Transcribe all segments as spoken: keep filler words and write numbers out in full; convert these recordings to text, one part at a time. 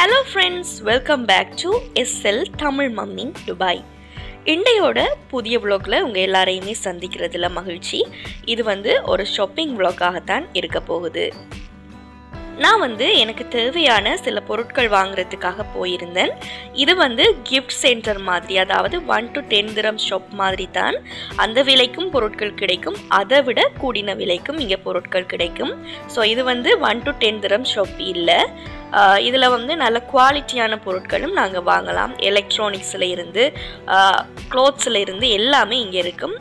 Hello friends, welcome back to S L Tamil Mummy Dubai. இன்றையோட புதிய vlogல உங்க எல்லாரையுமே சந்திக்கிறதுல மகிழ்ச்சி. இது வந்து ஒரு shopping vlog ஆகத்தான் இருக்க போகுது. நான் வந்து எனக்கு தேவையான சில பொருட்கள் வாங்குறதுக்காக போயிருந்தேன். இது வந்து gift center மாதிரி, அதாவது one to ten dirham shop மாதிரி தான். அந்த விலைக்கும் பொருட்கள் கிடைக்கும், அதை விட கூடின விலைக்கும் இங்க பொருட்கள் கிடைக்கும். சோ இது வந்து one to ten dirham shop இல்ல. இதில் வந்து நல்ல குவாலிட்டியான பொருட்களும் நாங்கள் வாங்கலாம். எலக்ட்ரானிக்ஸில் இருந்து க்ளோத்ஸில் இருந்து எல்லாமே இங்கே இருக்கும்.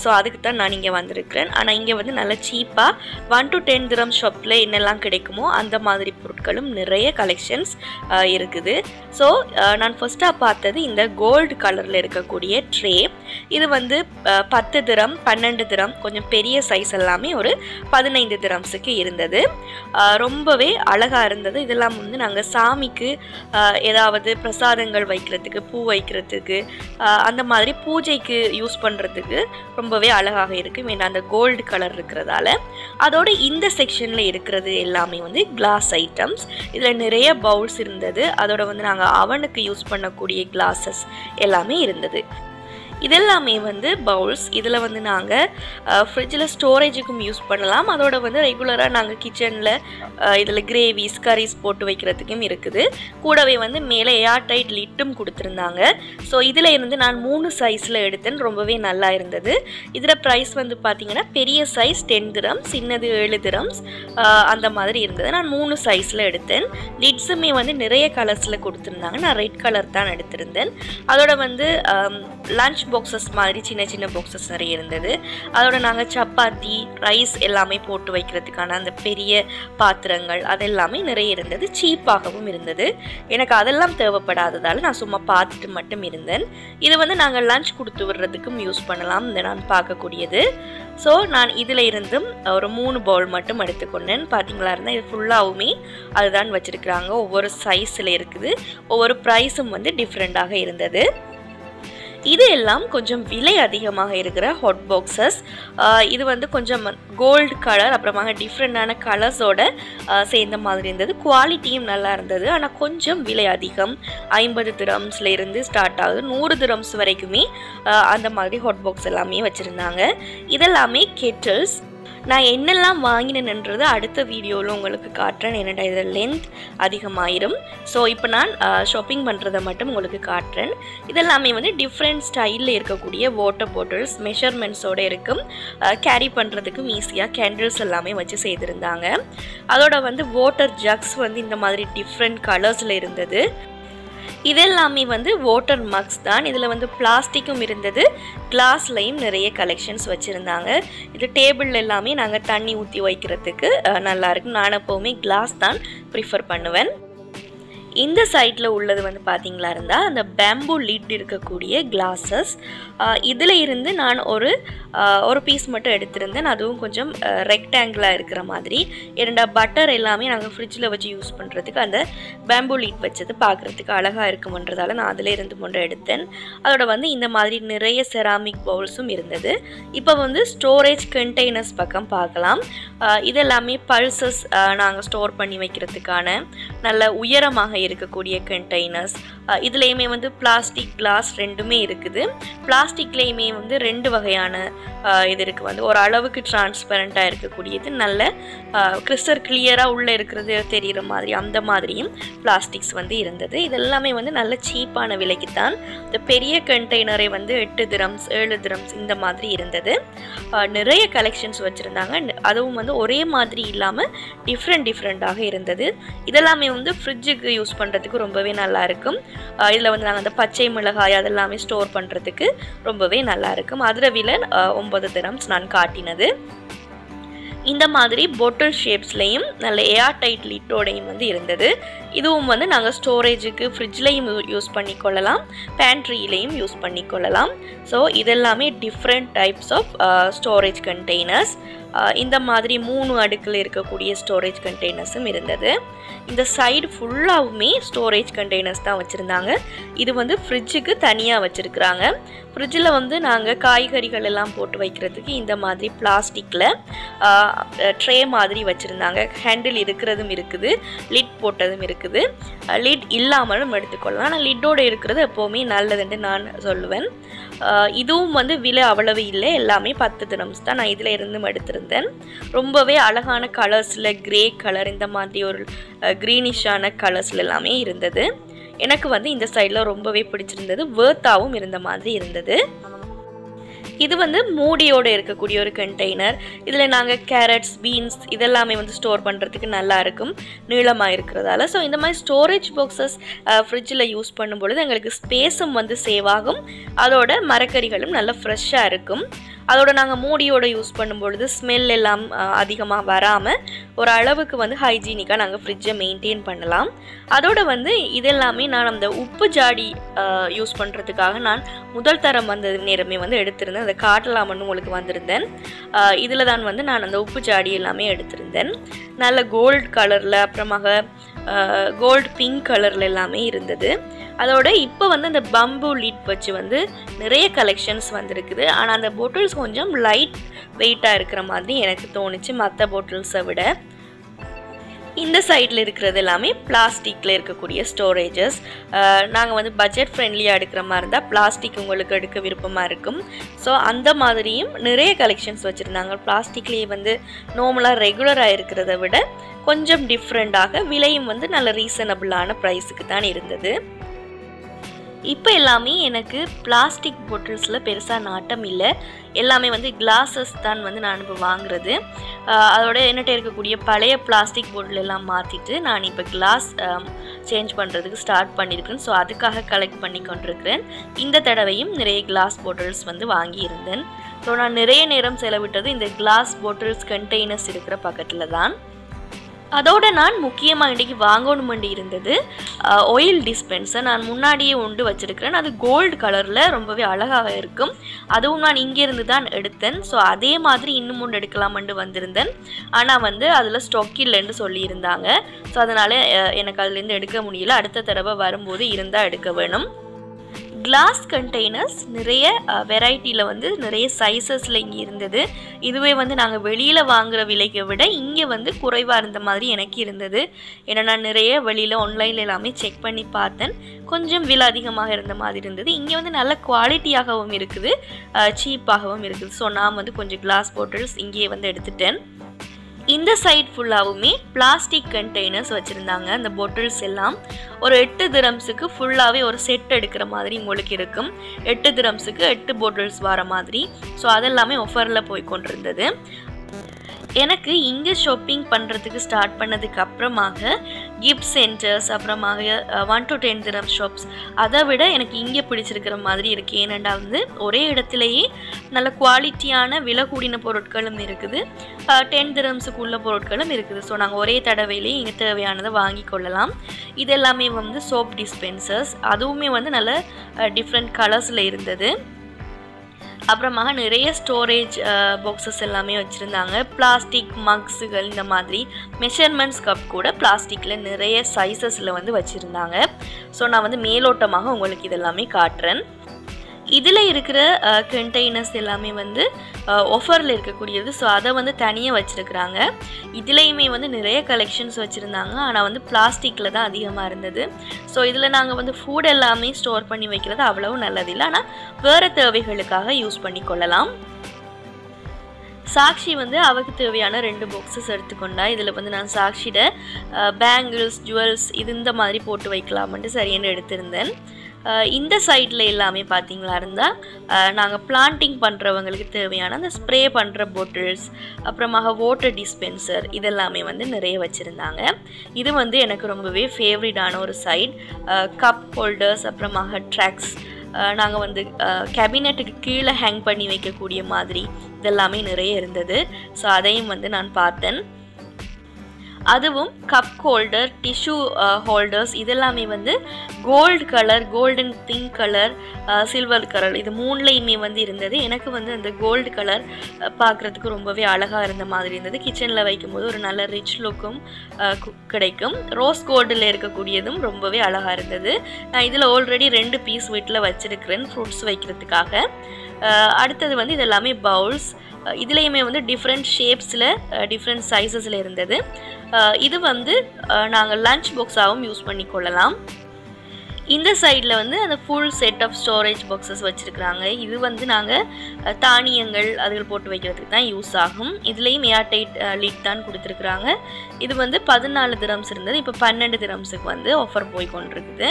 ஸோ அதுக்கு தான் நான் இங்கே வந்திருக்கிறேன். ஆனால் இங்கே வந்து நல்ல சீப்பாக ஒன் டு டென் திரம் ஷாப்பில் என்னெல்லாம் கிடைக்குமோ அந்த மாதிரி பொருட்களும் நிறைய கலெக்ஷன்ஸ் இருக்குது. ஸோ நான் ஃபஸ்ட்டாக பார்த்தது இந்த கோல்டு கலரில் இருக்கக்கூடிய ட்ரே. இது வந்து பத்து திரம் பன்னெண்டு திரம் கொஞ்சம் பெரிய சைஸ் எல்லாமே ஒரு பதினைந்து திரம்ஸுக்கு இருந்தது. ரொம்பவே அழகாக இருந்தது. இதெல்லாம் வந்து நாங்கள் சாமிக்கு ஏதாவது பிரசாதங்கள் வைக்கிறதுக்கு பூ வைக்கிறதுக்கு அந்த மாதிரி பூஜைக்கு யூஸ் பண்ணுறதுக்கு ரொம்பவே அழகாக இருக்கும். ஏன்னா அந்த கோல்டு கலர் இருக்கிறதால. அதோடு இந்த செக்ஷனில் இருக்கிறது எல்லாமே வந்து கிளாஸ் ஐட்டம்ஸ். இதில் நிறைய பவுல்ஸ் இருந்தது. அதோடு வந்து நாங்கள் அவனுக்கு யூஸ் பண்ணக்கூடிய கிளாஸஸ் எல்லாமே இருந்தது. இதெல்லாமே வந்து பவுல்ஸ். இதில் வந்து நாங்கள் ஃப்ரிட்ஜில் ஸ்டோரேஜுக்கும் யூஸ் பண்ணலாம். அதோடு வந்து ரெகுலராக நாங்கள் கிச்சனில் இதில் கிரேவிஸ் கரீஸ் போட்டு வைக்கிறதுக்கும் இருக்குது. கூடவே வந்து மேலே ஏர் டைட் லிட்டும் கொடுத்துருந்தாங்க. ஸோ இதில் இருந்து நான் மூணு சைஸில் எடுத்தேன். ரொம்பவே நல்லா இருந்தது. இதில் ப்ரைஸ் வந்து பார்த்திங்கன்னா பெரிய சைஸ் டென் திரம்ஸ், சின்னது ஏழு திரம்ஸ் அந்த மாதிரி இருந்தது. நான் மூணு சைஸில் எடுத்தேன். லிட்ஸுமே வந்து நிறைய கலர்ஸில் கொடுத்துருந்தாங்க. நான் ரெட் கலர் தான் எடுத்திருந்தேன். அதோட வந்து லன்ச் பாக்ஸஸ் மாதிரி சின்ன சின்ன பாக்ஸஸ் நிறைய இருந்தது. அதோட நாங்கள் சப்பாத்தி ரைஸ் எல்லாமே போட்டு வைக்கிறதுக்கான அந்த பெரிய பாத்திரங்கள் அதெல்லாமே நிறைய இருந்தது. சீப்பாகவும் இருந்தது. எனக்கு அதெல்லாம் தேவைப்படாததால் நான் சும்மா பார்த்துட்டு மட்டும் இருந்தேன். இது வந்து நாங்கள் லன்ச் கொடுத்து விடுறதுக்கும் யூஸ் பண்ணலாம் இந்த நான் பார்க்கக்கூடியது. ஸோ நான் இதில் இருந்தும் ஒரு மூணு பவுல் மட்டும் எடுத்துக்கொண்டேன். பார்த்தீங்களா இருந்தால் இது ஃபுல்லாகவுமே அதுதான் வச்சுருக்கிறாங்க. ஒவ்வொரு சைஸில் இருக்குது. ஒவ்வொரு ப்ரைஸும் வந்து டிஃப்ரெண்ட்டாக இருந்தது. இது எல்லாம் கொஞ்சம் விலை அதிகமாக இருக்கிற ஹாட் பாக்ஸஸ். இது வந்து கொஞ்சம் கோல்டு கலர் அப்புறமாக டிஃப்ரெண்டான கலர்ஸோட சேர்ந்த மாதிரி இருந்தது. குவாலிட்டியும் நல்லா இருந்தது. ஆனால் கொஞ்சம் விலை அதிகம். ஐம்பது திரம்ஸில் இருந்து ஸ்டார்ட் ஆகுது. நூறு திரம்ஸ் வரைக்குமே அந்த மாதிரி ஹாட் பாக்ஸ் எல்லாமே வச்சுருந்தாங்க. இதெல்லாமே கெட்டில்ஸ். நான் என்னெல்லாம் வாங்கினேன்றது அடுத்த வீடியோவில் உங்களுக்கு காட்டுறேன். என்னடா இதில் லென்த் அதிகமாயிரும். ஸோ இப்போ நான் ஷாப்பிங் பண்ணுறதை மட்டும் உங்களுக்கு காட்டுறேன். இதெல்லாமே வந்து டிஃப்ரெண்ட் ஸ்டைலில் இருக்கக்கூடிய வாட்டர் பாட்டில்ஸ் மெஷர்மெண்ட்ஸோடு இருக்கும். கேரி பண்ணுறதுக்கும் ஈஸியாக கேண்டில்ஸ் எல்லாமே வச்சு செய்திருந்தாங்க. அதோட வந்து வாட்டர் ஜக்ஸ் வந்து இந்த மாதிரி டிஃப்ரெண்ட் கலர்ஸில் இருந்தது. இதெல்லாமே வந்து வாட்டர் மக்ஸ் தான். இதில் வந்து பிளாஸ்டிக்கும் இருந்தது. கிளாஸ்லையும் நிறைய கலெக்ஷன்ஸ் வச்சுருந்தாங்க. இது டேபிள் எல்லாமே நாங்கள் தண்ணி ஊற்றி வைக்கிறதுக்கு நல்லாயிருக்கும். நான் எப்போவுமே கிளாஸ் தான் ப்ரிஃபர் பண்ணுவேன். இந்த சைட்டில் உள்ளது வந்து பார்த்திங்களா இருந்தால் அந்த பேம்பூ லிட் இருக்கக்கூடிய கிளாஸஸ். இதில் இருந்து நான் ஒரு ஒரு பீஸ் மட்டும் எடுத்திருந்தேன். அதுவும் கொஞ்சம் ரெக்டாங்கிளாக இருக்கிற மாதிரி. ஏன்னா பட்டர் எல்லாமே நாங்கள் ஃப்ரிட்ஜில் வச்சு யூஸ் பண்ணுறதுக்கு அந்த பேம்பூ லிட் வச்சது பார்க்குறதுக்கு அழகாக இருக்கும்ன்றதால நான் அதில் இருந்து மட்டும் எடுத்தேன். அதோட வந்து இந்த மாதிரி நிறைய செராமிக் பவுல்ஸும் இருந்தது. இப்போ வந்து ஸ்டோரேஜ் கண்டெய்னர்ஸ் பக்கம் பார்க்கலாம். இதெல்லாமே பல்சஸ் நாங்கள் ஸ்டோர் பண்ணி வைக்கிறதுக்கான நல்ல உயரமாக இருக்கக்கூடிய கண்டெய்னர்ஸ். இதுலேயுமே வந்து பிளாஸ்டிக் கிளாஸ் ரெண்டுமே இருக்குது. பிளாஸ்டிக்லேயுமே வந்து ரெண்டு வகையான இது இருக்குது. வந்து ஒரு அளவுக்கு டிரான்ஸ்பரண்ட்டாக இருக்கக்கூடியது நல்ல கிறிஸ்டல் கிளியராக உள்ளே இருக்கிறது தெரிகிற மாதிரி அந்த மாதிரியும் பிளாஸ்டிக்ஸ் வந்து இருந்தது. இதெல்லாமே வந்து நல்ல சீப்பான விலைக்கு தான். இந்த பெரிய கண்டெய்னரை வந்து எட்டு திரம்ஸ் ஏழு திரம்ஸ் இந்த மாதிரி இருந்தது. நிறைய கலெக்ஷன்ஸ் வச்சுருந்தாங்க. அதுவும் வந்து ஒரே மாதிரி இல்லாமல் டிஃப்ரெண்ட் டிஃப்ரெண்ட்டாக இருந்தது. இதெல்லாமே வந்து ஃப்ரிட்ஜுக்கு யூஸ் பண்ணுறதுக்கு ரொம்பவே நல்லாயிருக்கும். இதில் வந்து நாங்கள் அந்த பச்சை மிளகாய் அதெல்லாமே ஸ்டோர் பண்ணுறதுக்கு ரொம்பவே நல்லாயிருக்கும். அதில் விலை ஒம்பது திரம்ஸ் நான் காட்டினது. இந்த மாதிரி பாட்டில் ஷேப்ஸ்லேயும் நல்ல ஏர் டைட் லிட்டோடையும் வந்து இருந்தது. இதுவும் வந்து நாங்கள் ஸ்டோரேஜுக்கு ஃப்ரிட்ஜ்லேயும் யூஸ் பண்ணி கொள்ளலாம், பேண்ட்ரியிலையும் யூஸ் பண்ணி கொள்ளலாம். ஸோ இதெல்லாமே different types of storage containers. இந்த மாதிரி மூணு அடுக்கில் இருக்கக்கூடிய ஸ்டோரேஜ் கண்டெய்னர்ஸும் இருந்தது. இந்த சைடு ஃபுல்லாகவுமே ஸ்டோரேஜ் கண்டெய்னர்ஸ் தான் வச்சுருந்தாங்க. இது வந்து ஃப்ரிட்ஜுக்கு தனியாக வச்சுருக்குறாங்க. ஃப்ரிட்ஜில் வந்து நாங்கள் காய்கறிகள் எல்லாம் போட்டு வைக்கிறதுக்கு இந்த மாதிரி பிளாஸ்டிக்கில் ட்ரே மாதிரி வச்சுருந்தாங்க. ஹேண்டில் இருக்கிறதும் இருக்குது, லிட் போட்டதும் இருக்குது. இருக்குது. லிட் இல்லாமலும் எடுத்துக்கொள்ளலாம். ஆனால் லிட்டோடு இருக்கிறது எப்போவுமே நல்லதுன்னு நான் சொல்லுவேன். இதுவும் வந்து விலை அவ்வளவு இல்லை, எல்லாமே பத்து தினம்ஸ் தான். நான் இதில் இருந்தும் எடுத்திருந்தேன். ரொம்பவே அழகான கலர்ஸில் க்ரே கலர், இந்த மாதிரி ஒரு க்ரீனிஷான கலர்ஸில் எல்லாமே இருந்தது. எனக்கு வந்து இந்த சைடில் ரொம்பவே பிடிச்சிருந்தது, வேர்த்தாகவும் இருந்த மாதிரி இருந்தது. இது வந்து மூடியோடு இருக்கக்கூடிய ஒரு கண்டெய்னர். இதில் நாங்கள் கேரட்ஸ், பீன்ஸ் இதெல்லாமே வந்து ஸ்டோர் பண்ணுறதுக்கு நல்லா இருக்கும், நீளமாக இருக்கிறதால. ஸோ இந்த மாதிரி ஸ்டோரேஜ் பாக்ஸஸ் ஃப்ரிட்ஜில் யூஸ் பண்ணும்பொழுது எங்களுக்கு ஸ்பேஸும் வந்து சேவ் ஆகும், அதோட மரக்கறிகளும் நல்லா ஃப்ரெஷ்ஷாக இருக்கும். அதோட நாங்கள் மூடியோடு யூஸ் பண்ணும்பொழுது ஸ்மெல் எல்லாம் அதிகமாக வராமல் ஒரு அளவுக்கு வந்து ஹைஜீனிக்காக நாங்கள் ஃப்ரிட்ஜை மெயின்டைன் பண்ணலாம். அதோடு வந்து இதெல்லாமே நான் அந்த உப்பு ஜாடி யூஸ் பண்ணுறதுக்காக நான் முதல் தரம் வந்த நேரமே வந்து எடுத்திருந்தேன். அதை காட்டலாமன்னு உங்களுக்கு வந்திருந்தேன். இதில் தான் வந்து நான் அந்த உப்பு ஜாடி எல்லாமே எடுத்திருந்தேன். நல்ல கோல்டு கலரில், அப்புறமாக கோல்டு பிங்க் கலரில் எல்லாமே இருந்தது. அதோட இப்போ வந்து அந்த பம்பு லிட் வச்சு வந்து நிறைய கலெக்ஷன்ஸ் வந்திருக்குது. ஆனால் அந்த பாட்டில்ஸ் கொஞ்சம் லைட் வெயிட்டாக இருக்கிற மாதிரி எனக்கு தோணுச்சு மற்ற பாட்டில்ஸை விட. இந்த சைடில் இருக்கிறது எல்லாமே பிளாஸ்டிக்கில் இருக்கக்கூடிய ஸ்டோரேஜஸ். நாங்கள் வந்து பட்ஜெட் ஃப்ரெண்ட்லியாக எடுக்கிற மாதிரி இருந்தால் பிளாஸ்டிக் உங்களுக்கு எடுக்க விருப்பமாக இருக்கும். ஸோ அந்த மாதிரியும் நிறைய கலெக்ஷன்ஸ் வச்சுருந்தாங்க. பிளாஸ்டிக்லேயே வந்து நார்மலாக ரெகுலராக இருக்கிறத விட கொஞ்சம் டிஃப்ரெண்ட்டாக, விலையும் வந்து நல்ல ரீசனபிளான ப்ரைஸுக்கு தான் இருந்தது. இப்போ எல்லாமே எனக்கு பிளாஸ்டிக் பாட்டில்ஸில் பெருசாக நாட்டம் இல்லை, எல்லாமே வந்து கிளாஸஸ் தான் வந்து நான் இப்போ வாங்குறது. அதோட என்னட்ட இருக்கக்கூடிய பழைய பிளாஸ்டிக் பாட்டில் எல்லாம் மாற்றிட்டு நான் இப்போ கிளாஸ் சேஞ்ச் பண்ணுறதுக்கு ஸ்டார்ட் பண்ணியிருக்கேன். ஸோ அதுக்காக கலெக்ட் பண்ணி கொண்டிருக்கிறேன். இந்த தடவையும் நிறைய கிளாஸ் பாட்டில்ஸ் வந்து வாங்கியிருந்தேன். ஸோ நான் நிறைய நேரம் செலவிட்டது இந்த கிளாஸ் பாட்டில்ஸ் கண்டெய்னர்ஸ் இருக்கிற பக்கத்தில் தான். அதோடு நான் முக்கியமாக இன்றைக்கி வாங்கணும் வேண்டி இருந்தது ஆயில் டிஸ்பென்சர். நான் முன்னாடியே உண்டு வச்சுருக்கிறேன். அது கோல்டு கலரில் ரொம்பவே அழகாக இருக்கும். அதுவும் நான் இங்கேருந்து தான் எடுத்தேன். ஸோ அதே மாதிரி இன்னும் ஒன்று எடுக்கலாமென்று வந்திருந்தேன். ஆனால் வந்து அதில் ஸ்டாக் இல்லைன்னு சொல்லியிருந்தாங்க. ஸோ அதனால் எனக்கு அதுலேருந்து எடுக்க முடியல. அடுத்த தடவை வரும்போது இருந்தால் எடுக்க வேணும். கிளாஸ் கண்டெய்னர்ஸ் நிறைய வெரைட்டியில் வந்து நிறைய சைஸஸில் இங்கே இருந்தது. இதுவே வந்து நாங்கள் வெளியில் வாங்குகிற விலையை விட இங்கே வந்து குறைவாக இருந்த மாதிரி எனக்கு இருந்தது. ஏன்னா நான் நிறைய வெளியில் ஆன்லைனில் எல்லாமே செக் பண்ணி பார்த்தேன். கொஞ்சம் விலை அதிகமாக இருந்த மாதிரி இருந்தது. இங்கே வந்து நல்ல குவாலிட்டியாகவும் இருக்குது, சீப்பாகவும் இருக்குது. ஸோ நான் வந்து கொஞ்சம் கிளாஸ் பாட்டில்ஸ் இங்கேயே வந்து எடுத்துட்டேன். இந்த சைட் ஃபுல்லாகவுமே பிளாஸ்டிக் கண்டெய்னர்ஸ் வச்சுருந்தாங்க. அந்த பாட்டில்ஸ் எல்லாம் ஒரு எட்டு திரம்ஸுக்கு ஃபுல்லாகவே ஒரு செட் எடுக்கிற மாதிரி உங்களுக்கு இருக்கும். எட்டு திரம்ஸுக்கு எட்டு பாட்டில்ஸ் வர மாதிரி. ஸோ அதெல்லாமே ஆஃபரில் போய் கொண்டிருந்தது. எனக்கு இங்கே ஷாப்பிங் பண்ணுறதுக்கு ஸ்டார்ட் பண்ணதுக்கு அப்புறமாக கிஃப்ட் சென்டர்ஸ், அப்புறமாக ஒன் டு டென் திரம் ஷாப்ஸ் அதை விட எனக்கு இங்கே பிடிச்சிருக்கிற மாதிரி இருக்குது. ஏனெண்டா வந்து ஒரே இடத்துலையே நல்ல குவாலிட்டியான விலை கூடின பொருட்களும் இருக்குது, டென் திரம்ஸுக்கு உள்ள பொருட்களும் இருக்குது. ஸோ நாங்கள் ஒரே தடவையிலேயே இங்கே தேவையானதை வாங்கி கொள்ளலாம். இதெல்லாமே வந்து சோப் டிஸ்பென்சர்ஸ், அதுவுமே வந்து நல்ல டிஃப்ரெண்ட் கலர்ஸில் இருந்தது. அப்புறமாக நிறைய ஸ்டோரேஜ் பாக்ஸஸ் எல்லாமே வச்சுருந்தாங்க. பிளாஸ்டிக் மக்ஸுகள், இந்த மாதிரி மெஷர்மெண்ட்ஸ் கப் கூட பிளாஸ்டிக்கில் நிறைய சைஸஸில் வந்து வச்சுருந்தாங்க. ஸோ நான் வந்து மேலோட்டமாக உங்களுக்கு இதெல்லாமே காட்டுறேன். இதில் இருக்கிற கண்டெய்னர்ஸ் எல்லாமே வந்து ஆஃபரில் இருக்கக்கூடியது. ஸோ அதை வந்து தனியாக வச்சுருக்குறாங்க. இதுலேயுமே வந்து நிறைய கலெக்ஷன்ஸ் வச்சுருந்தாங்க. ஆனால் வந்து பிளாஸ்டிக்கில் தான் அதிகமாக இருந்தது. ஸோ இதில் நாங்கள் வந்து ஃபுட் எல்லாமே ஸ்டோர் பண்ணி வைக்கிறது அவ்வளவு நல்லதில்லை, ஆனால் வேறு தேவைகளுக்காக யூஸ் பண்ணி கொள்ளலாம். சாக்ஷி வந்து அவருக்கு தேவையான ரெண்டு பாக்ஸஸ் எடுத்துக்கொண்டா. இதில் வந்து நான் சாக்ஷியோட பேங்கிள்ஸ், ஜுவல்ஸ் இது இந்த மாதிரி போட்டு வைக்கலாம்ன்ட்டு சரியான எடுத்திருந்தேன். இந்த சைடில் எல்லாமே பார்த்தீங்களா இருந்தால் நாங்கள் பிளான்டிங் பண்ணுறவங்களுக்கு தேவையான அந்த ஸ்ப்ரே பண்ணுற பாட்டில்ஸ், அப்புறமாக வாட்டர் டிஸ்பென்சர் இதெல்லாமே வந்து நிறைய வச்சுருந்தாங்க. இது வந்து எனக்கு ரொம்பவே ஃபேவரட்டான ஒரு சைட். கப் ஹோல்டர்ஸ், அப்புறமாக ட்ராக்ஸ், நாங்கள் வந்து கேபினெட்டுக்கு கீழே ஹேங் பண்ணி வைக்கக்கூடிய மாதிரி இதெல்லாமே நிறைய இருந்தது. ஸோ அதையும் வந்து நான் பார்த்தேன். அதுவும் கப் ஹோல்டர், டிஷ்யூ ஹோல்டர்ஸ் இதெல்லாமே வந்து gold colour, golden pink colour, silver colour இது மூணுலேயுமே வந்து இருந்தது. எனக்கு வந்து அந்த கோல்டு கலர் பார்க்குறதுக்கு ரொம்பவே அழகாக இருந்த மாதிரி இருந்தது. கிச்சனில் வைக்கும்போது ஒரு நல்ல ரிச் லுக்கும் கிடைக்கும். ரோஸ் கோல்டில் இருக்கக்கூடியதும் ரொம்பவே அழகாக இருந்தது. நான் இதில் ஆல்ரெடி ரெண்டு பீஸ் வீட்டில் வச்சுருக்கிறேன் ஃப்ரூட்ஸ் வைக்கிறதுக்காக. அடுத்தது வந்து இதெல்லாமே பவுல்ஸ். இதுலேயுமே வந்து டிஃப்ரெண்ட் ஷேப்ஸில், டிஃப்ரெண்ட் சைஸஸில் இருந்தது. இது வந்து நாங்க lunch box ஆவும் யூஸ் பண்ணிக்கொள்ளலாம் இந்த சைடுல வந்து அந்த full set of storage boxes வச்சிருக்காங்க இது வந்து நாங்க தானியங்கள் அதுல போட்டு வைக்கிறதுக்கு தான் யூஸ் ஆகும் இதுலயும் airtight lid தான் கொடுத்திருக்காங்க இது வந்து பதினான்கு dirhams இருந்தது இப்ப பன்னிரண்டு dirhamsக்கு வந்து ஆஃபர் போய் கொண்டிருக்குது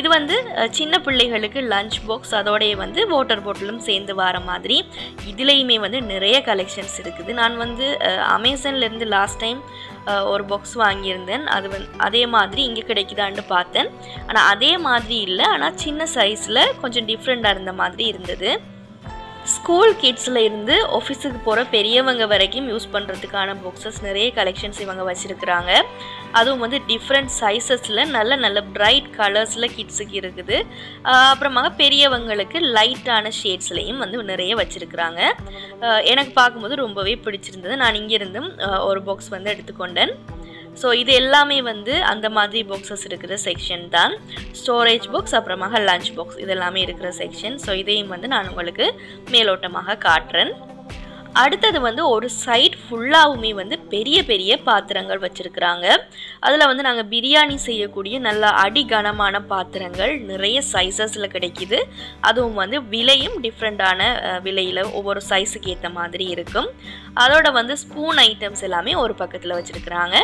இது வந்து சின்ன பிள்ளைகளுக்கு lunch box அதோடயே வந்து வாட்டர் பாட்டிலும் சேர்ந்து வர மாதிரி இதுலயுமே வந்து நிறைய collections இருக்குது நான் வந்து Amazonல இருந்து last time ஒரு box வாங்கியிருந்தேன் அது அதே மாதிரி இங்க கிடைக்குதான்னு பார்த்தேன் ஆனா அதே மாதிரி இல்ல ஆனா சின்ன சைஸ்ல கொஞ்சம் டிஃபரண்டா இருந்த மாதிரி இருந்தது ஸ்கூல் கிட்ஸ்ல இருந்து ஆபீஸ்க்கு போற பெரியவங்க வரைக்கும் யூஸ் பண்றதுக்கான boxes நிறைய collections இவங்க வச்சிருக்காங்க அதுவும் வந்து different sizesல நல்ல நல்ல bright colorsல கிட்ஸ்க்கு இருக்குது அப்புறமா பெரியவங்களுக்கு லைட்டான ஷேட்ஸ்லயும் வந்து நிறைய வச்சிருக்காங்க எனக்கு பாக்கும்போது ரொம்பவே பிடிச்சிருந்தது நான் இங்க இருந்து ஒரு box வந்து எடுத்துக்கொண்டேன் So, இது எல்லாமே வந்து அந்த மாதிரி boxes இருக்குற section தான் storage box அப்புறமாக lunch box இதெல்லாம் இருக்குற section so இதையும் வந்து நான் உங்களுக்கு மேலோட்டமாக காட்றேன் அடுத்து வந்து ஒரு சைடு ஃபுல்லாவுமே வந்து பெரிய பெரிய பாத்திரங்கள் வச்சிருக்காங்க அதுல வந்து நாங்க பிரியாணி செய்யக்கூடிய நல்ல அடி கனமான பாத்திரங்கள் நிறைய சைஸஸ்ல கிடைக்குது அதுவும் வந்து விலையும் டிஃபரண்டான விலையில ஒவ்வொரு சைஸ்க்கு ஏத்த மாதிரி இருக்கும் அதோட வந்து ஸ்பூன் ஐட்டம்ஸ் எல்லாமே ஒரு பக்கத்துல வச்சிருக்காங்க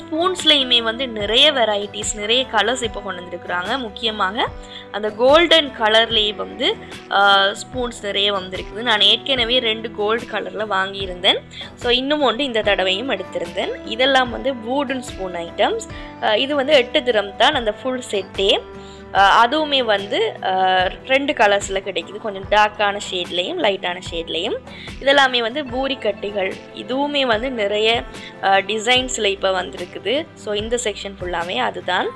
ஸ்பூன்ஸ்லயே வந்து நிறைய வெரைட்டிஸ் நிறைய கலர்ஸ் இப்ப கொண்டு வந்திருக்காங்க முக்கியமாக அந்த கோல்டன் கலர்லயே வந்து ஸ்பூன்ஸ் நிறைய வந்திருக்கு நான் ஏற்கனவே ரெண்டு கோல்ட் கலர்ல வாங்கி இருந்தேன் சோ இன்னும் ஒன்று இந்த தடவையும் எடுத்துிருந்தேன் இதெல்லாம் வந்து wooden spoon items இது வந்து எட்டு திரம் தான் அந்த full set அதுவுமே வந்து ரெண்டு கலர்ஸ்ல கிடைக்குது கொஞ்சம் டார்க்கான ஷேட்லயும் லைட்டான ஷேட்லயும் இதெல்லாம்மே வந்து பூரி கட்டிகள் இதுவுமே வந்து நிறைய டிசைன்ஸ்ல இப்ப வந்திருக்குது சோ இந்த செக்ஷன் ஃபுல்லாமே அதுதான்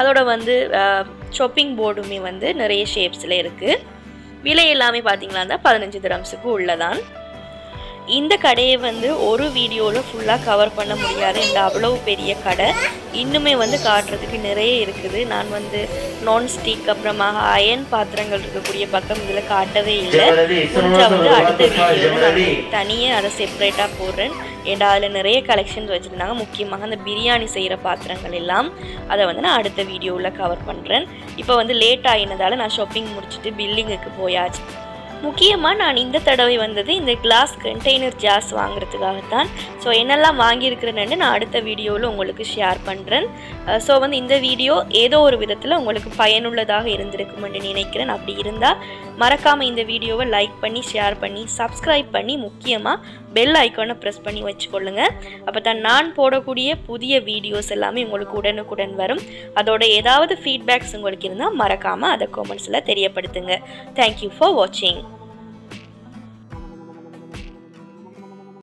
அதோட வந்து chopping boardமே வந்து நிறைய ஷேப்ஸ்ல இருக்கு விலை எல்லாமே பாத்தீங்கன்னா பதினைந்து dirhamsக்கு உள்ளதான் இந்த கடையை வந்து ஒரு வீடியோல ஃபுல்லா கவர் பண்ண முடியாத இந்த அவ்வளவு பெரிய கடை இன்னுமே வந்து காட்றதுக்கு நிறைய இருக்குது நான் வந்து நான் ஸ்டிக் அப்புறமா அயன் பாத்திரங்கள் இருக்கக்கூடிய பக்கம் இதல காட்டவே இல்ல கொஞ்சம் வந்து அடுத்த வீடியோல தனியா அத செப்பரேட்டா போறேன் ஏன்னா அதுல நிறைய கலெக்ஷன்ஸ் வச்சிருந்தாங்க முக்கியமாக அந்த பிரியாணி செய்யற பாத்திரங்கள் எல்லாம் அத வந்து நான் அடுத்த வீடியோல கவர் பண்றேன் இப்போ வந்து லேட் ஆயினதால நான் ஷாப்பிங் முடிச்சிட்டு பில்லிங்க்கு போயாச்சு முக்கியமா நான் இந்த தடவை வந்தது இந்த கிளாஸ் கண்டெய்னர் ஜார்ஸ் வாங்குறதுக்காக தான் சோ என்னெல்லாம் வாங்கி இருக்கறேன்னு நான் அடுத்த வீடியோல உங்களுக்கு ஷேர் பண்றேன் சோ வந்து இந்த வீடியோ ஏதோ ஒரு விதத்துல உங்களுக்கு பயனுள்ளதாக இருந்திருக்கும்னு நினைக்கிறேன் அப்படி இருந்தா மறக்காம இந்த வீடியோவை லைக் பண்ணி ஷேர் பண்ணி Subscribe பண்ணி முக்கியமா பெல் ஐகானை பிரஸ் பண்ணி வச்சுக்கொள்ளுங்க அப்பதான் நான் போடக்கூடிய புதிய வீடியோஸ் எல்லாமே உங்களுக்கு உடனுக்குடன் வரும் அதோட ஏதாவது feedbacks உங்களுக்கு இருந்தா மறக்காம அத கமெண்ட்ஸ்ல தெரியப்படுத்துங்க Thank you for watching